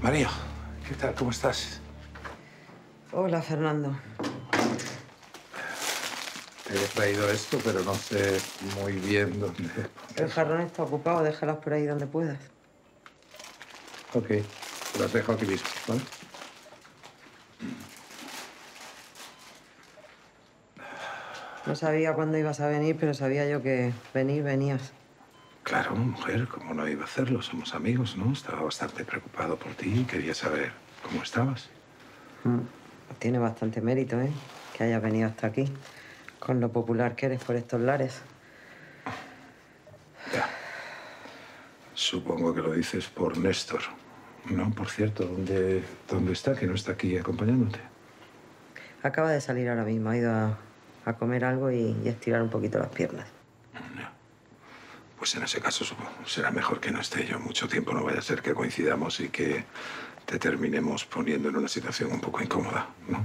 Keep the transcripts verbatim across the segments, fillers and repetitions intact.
María, ¿qué tal? ¿Cómo estás? Hola, Fernando. Te he traído esto, pero no sé muy bien dónde... El jarrón está ocupado, déjalas por ahí donde puedas. Ok, las dejo aquí listas, ¿vale? No sabía cuándo ibas a venir, pero sabía yo que venir venías. Claro, mujer, como no iba a hacerlo, somos amigos, ¿no? Estaba bastante preocupado por ti y quería saber cómo estabas. Mm. Tiene bastante mérito, ¿eh? Que hayas venido hasta aquí, con lo popular que eres por estos lares. Ya. Supongo que lo dices por Néstor, ¿no? Por cierto, ¿dónde, dónde está? Que no está aquí acompañándote. Acaba de salir ahora mismo, ha ido a... a comer algo y, y estirar un poquito las piernas. No. Pues en ese caso supongo, será mejor que no esté yo mucho tiempo. No vaya a ser que coincidamos y que te terminemos poniendo en una situación un poco incómoda, ¿no?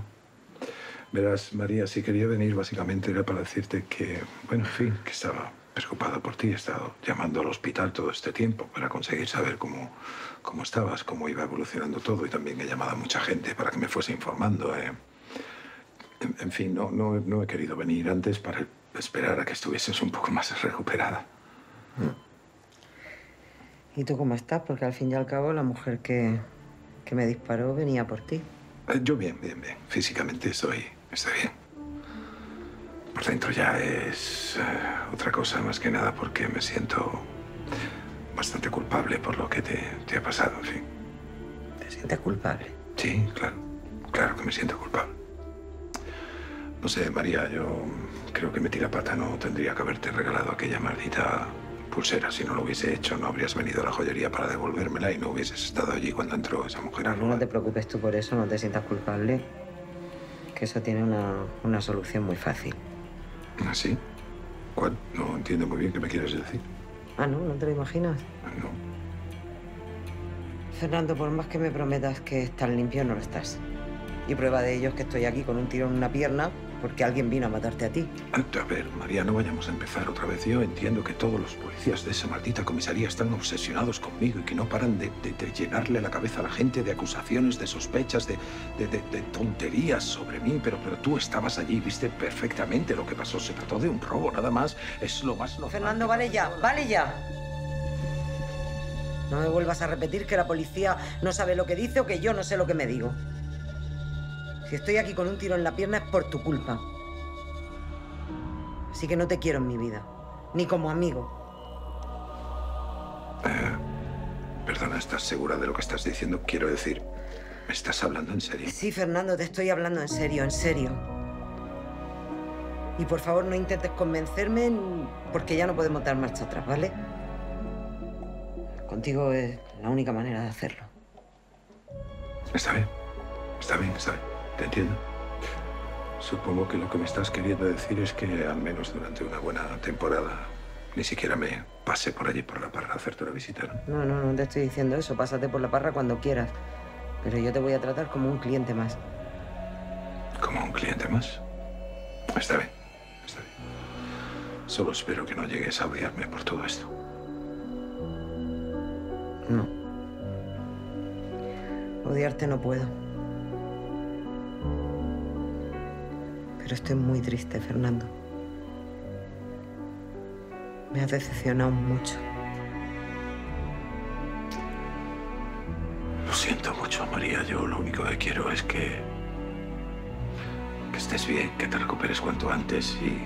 Verás, María, si quería venir básicamente era para decirte que, bueno, en fin, que estaba preocupada por ti. He estado llamando al hospital todo este tiempo para conseguir saber cómo, cómo estabas, cómo iba evolucionando todo, y también he llamado a mucha gente para que me fuese informando, ¿eh? En, en fin, no, no, no he querido venir antes para esperar a que estuvieses un poco más recuperada. ¿Y tú cómo estás? Porque al fin y al cabo la mujer que, que me disparó venía por ti. Eh, yo bien, bien, bien. Físicamente estoy, estoy bien. Por dentro ya es eh, otra cosa, más que nada porque me siento bastante culpable por lo que te, te ha pasado, en fin. ¿Te sientes culpable? Sí, claro. Claro que me siento culpable. No sé, María, yo creo que mi tirapata no tendría que haberte regalado aquella maldita pulsera. Si no lo hubiese hecho, no habrías venido a la joyería para devolvérmela y no hubieses estado allí cuando entró esa mujer. No, no te preocupes tú por eso, no te sientas culpable. Que eso tiene una, una solución muy fácil. ¿Ah, sí? ¿Cuál? No entiendo muy bien qué me quieres decir. Ah, ¿no? ¿No te lo imaginas? No. Fernando, por más que me prometas que estás limpio, no lo estás. Y prueba de ello es que estoy aquí con un tiro en una pierna porque alguien vino a matarte a ti. A ver, María, no vayamos a empezar otra vez. Yo entiendo que todos los policías de esa maldita comisaría están obsesionados conmigo y que no paran de, de, de llenarle la cabeza a la gente de acusaciones, de sospechas, de, de, de, de tonterías sobre mí, pero, pero tú estabas allí y viste perfectamente lo que pasó. Se trató de un robo, nada más. Es lo más normal. Fernando, vale ya, vale ya. No me vuelvas a repetir que la policía no sabe lo que dice o que yo no sé lo que me digo. Si estoy aquí con un tiro en la pierna es por tu culpa. Así que no te quiero en mi vida, ni como amigo. Eh, perdona, ¿estás segura de lo que estás diciendo? Quiero decir, ¿me estás hablando en serio? Sí, Fernando, te estoy hablando en serio, en serio. Y por favor no intentes convencerme porque ya no podemos dar marcha atrás, ¿vale? Contigo es la única manera de hacerlo. Está bien, está bien, está bien. Te entiendo. Supongo que lo que me estás queriendo decir es que al menos durante una buena temporada ni siquiera me pase por allí por la Parra a hacerte una visita, ¿no? No, no, no te estoy diciendo eso. Pásate por la Parra cuando quieras. Pero yo te voy a tratar como un cliente más. ¿Como un cliente más? Está bien, está bien. Solo espero que no llegues a odiarme por todo esto. No. Odiarte no puedo. Pero estoy muy triste, Fernando. Me has decepcionado mucho. Lo siento mucho, María. Yo lo único que quiero es que... que estés bien, que te recuperes cuanto antes y...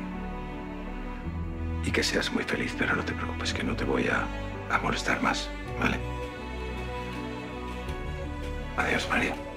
y que seas muy feliz. Pero no te preocupes, que no te voy a, a molestar más, ¿vale? Adiós, María.